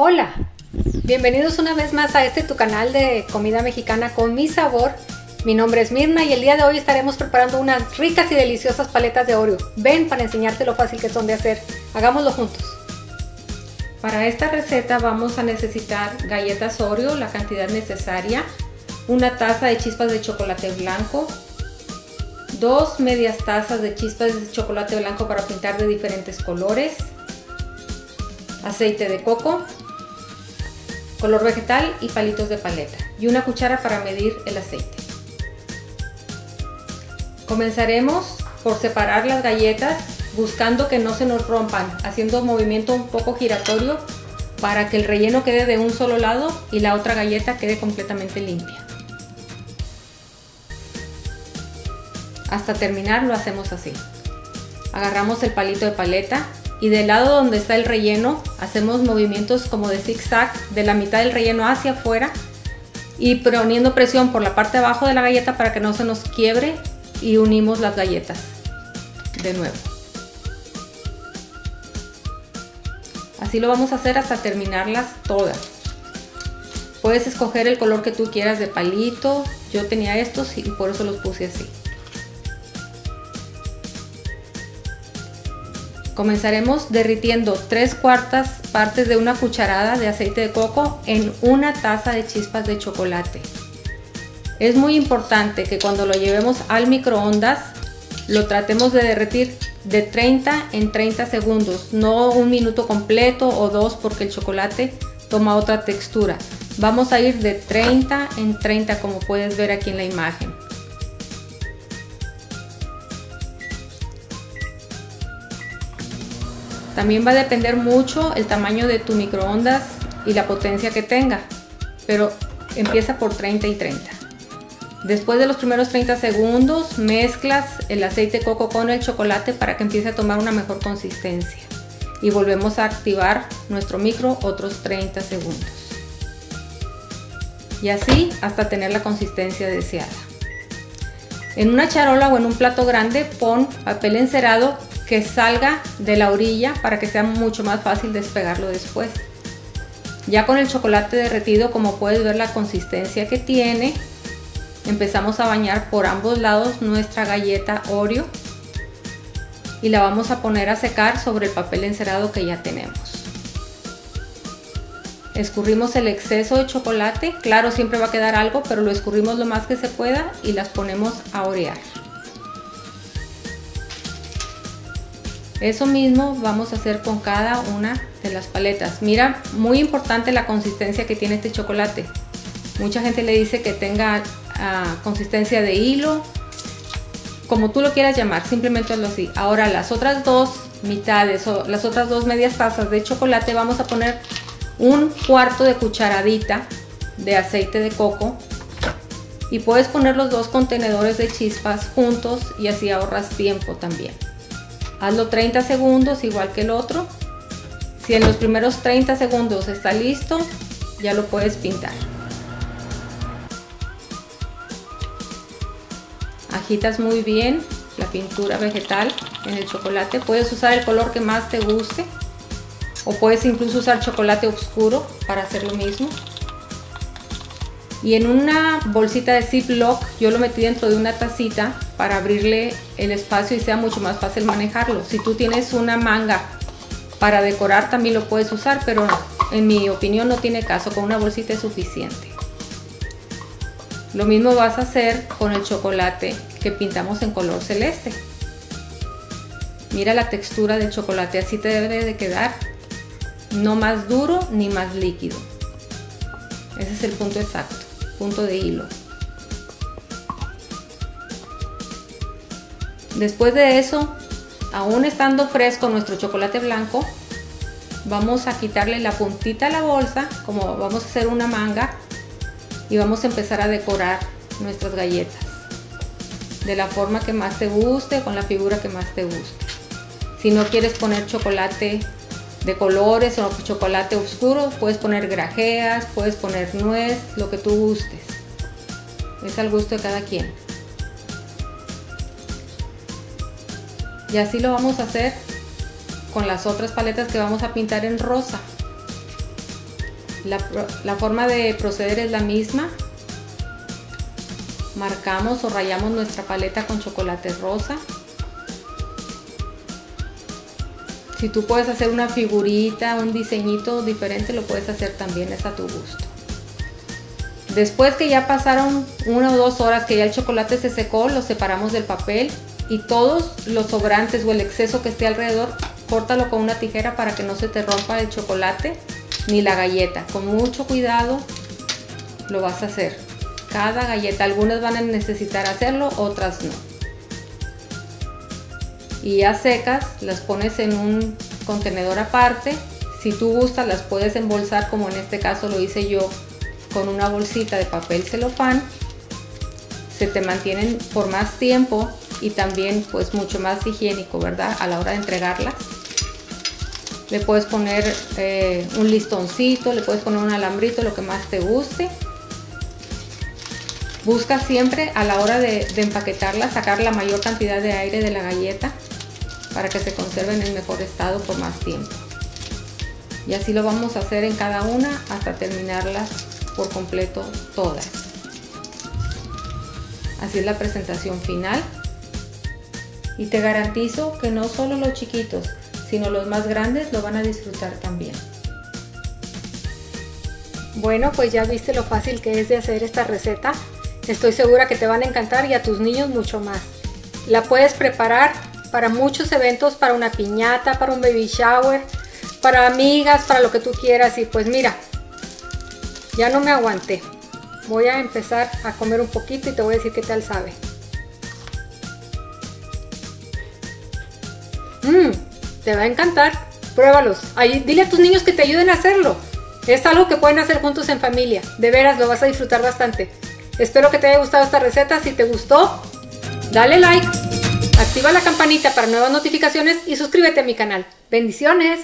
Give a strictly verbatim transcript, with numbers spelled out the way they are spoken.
Hola, bienvenidos una vez más a este tu canal de comida mexicana Con mi Sabor. Mi nombre es Mirna y el día de hoy estaremos preparando unas ricas y deliciosas paletas de Oreo. Ven para enseñarte lo fácil que son de hacer. Hagámoslo juntos. Para esta receta vamos a necesitar galletas Oreo, la cantidad necesaria, una taza de chispas de chocolate blanco, dos medias tazas de chispas de chocolate blanco para pintar de diferentes colores, aceite de coco, color vegetal y palitos de paleta, y una cuchara para medir el aceite. Comenzaremos por separar las galletas buscando que no se nos rompan, haciendo un movimiento un poco giratorio para que el relleno quede de un solo lado y la otra galleta quede completamente limpia. Hasta terminar lo hacemos así. Agarramos el palito de paleta y del lado donde está el relleno hacemos movimientos como de zigzag de la mitad del relleno hacia afuera y poniendo presión por la parte de abajo de la galleta para que no se nos quiebre, y unimos las galletas de nuevo. Así lo vamos a hacer hasta terminarlas todas. Puedes escoger el color que tú quieras de palito. Yo tenía estos y por eso los puse así. Comenzaremos derritiendo tres cuartas partes de una cucharada de aceite de coco en una taza de chispas de chocolate. Es muy importante que cuando lo llevemos al microondas lo tratemos de derretir de treinta en treinta segundos, no un minuto completo o dos porque el chocolate toma otra textura. Vamos a ir de treinta en treinta como puedes ver aquí en la imagen. También va a depender mucho el tamaño de tu microondas y la potencia que tenga, pero empieza por treinta y treinta. Después de los primeros treinta segundos mezclas el aceite de coco con el chocolate para que empiece a tomar una mejor consistencia y volvemos a activar nuestro micro otros treinta segundos. Y así hasta tener la consistencia deseada. En una charola o en un plato grande pon papel encerado que salga de la orilla para que sea mucho más fácil despegarlo después. Ya con el chocolate derretido, como puedes ver la consistencia que tiene, empezamos a bañar por ambos lados nuestra galleta Oreo y la vamos a poner a secar sobre el papel encerado que ya tenemos. Escurrimos el exceso de chocolate, claro, siempre va a quedar algo, pero lo escurrimos lo más que se pueda y las ponemos a orear. Eso mismo vamos a hacer con cada una de las paletas. Mira, muy importante la consistencia que tiene este chocolate. Mucha gente le dice que tenga uh, consistencia de hilo, como tú lo quieras llamar, simplemente hazlo así. Ahora las otras dos mitades o las otras dos medias tazas de chocolate vamos a poner un cuarto de cucharadita de aceite de coco y puedes poner los dos contenedores de chispas juntos y así ahorras tiempo también. Hazlo treinta segundos igual que el otro. Si en los primeros treinta segundos está listo, ya lo puedes pintar. Agitas muy bien la pintura vegetal en el chocolate. Puedes usar el color que más te guste o puedes incluso usar chocolate oscuro para hacer lo mismo. Y en una bolsita de Ziploc yo lo metí dentro de una tacita para abrirle el espacio y sea mucho más fácil manejarlo. Si tú tienes una manga para decorar también lo puedes usar, pero en mi opinión no tiene caso, con una bolsita es suficiente. Lo mismo vas a hacer con el chocolate que pintamos en color celeste. Mira la textura del chocolate, así te debe de quedar, no más duro ni más líquido. Ese es el punto exacto, punto de hilo. Después de eso, aún estando fresco nuestro chocolate blanco, vamos a quitarle la puntita a la bolsa, como vamos a hacer una manga, y vamos a empezar a decorar nuestras galletas de la forma que más te guste, con la figura que más te guste. Si no quieres poner chocolate de colores o chocolate oscuro, puedes poner grajeas, puedes poner nuez, lo que tú gustes, es al gusto de cada quien. Y así lo vamos a hacer con las otras paletas que vamos a pintar en rosa. La, la forma de proceder es la misma. Marcamos o rayamos nuestra paleta con chocolate rosa. Si tú puedes hacer una figurita, un diseñito diferente, lo puedes hacer también, es a tu gusto. Después que ya pasaron una o dos horas que ya el chocolate se secó, lo separamos del papel y todos los sobrantes o el exceso que esté alrededor, córtalo con una tijera para que no se te rompa el chocolate ni la galleta. Con mucho cuidado lo vas a hacer. Cada galleta, algunas van a necesitar hacerlo, otras no. Y ya secas, las pones en un contenedor aparte. Si tú gustas, las puedes embolsar, como en este caso lo hice yo, con una bolsita de papel celofán. Se te mantienen por más tiempo y también pues mucho más higiénico, ¿verdad? A la hora de entregarlas. Le puedes poner eh, un listoncito, le puedes poner un alambrito, lo que más te guste. Busca siempre a la hora de, de empaquetarla sacar la mayor cantidad de aire de la galleta para que se conserve en el mejor estado por más tiempo. Y así lo vamos a hacer en cada una hasta terminarlas por completo todas. Así es la presentación final. Y te garantizo que no solo los chiquitos, sino los más grandes lo van a disfrutar también. Bueno, pues ya viste lo fácil que es de hacer esta receta. Estoy segura que te van a encantar y a tus niños mucho más. La puedes preparar para muchos eventos, para una piñata, para un baby shower, para amigas, para lo que tú quieras. Y pues mira, ya no me aguanté. Voy a empezar a comer un poquito y te voy a decir qué tal sabe. Mmm, te va a encantar. Pruébalos. Ahí, dile a tus niños que te ayuden a hacerlo. Es algo que pueden hacer juntos en familia. De veras, lo vas a disfrutar bastante. Espero que te haya gustado esta receta. Si te gustó, dale like, activa la campanita para nuevas notificaciones y suscríbete a mi canal. ¡Bendiciones!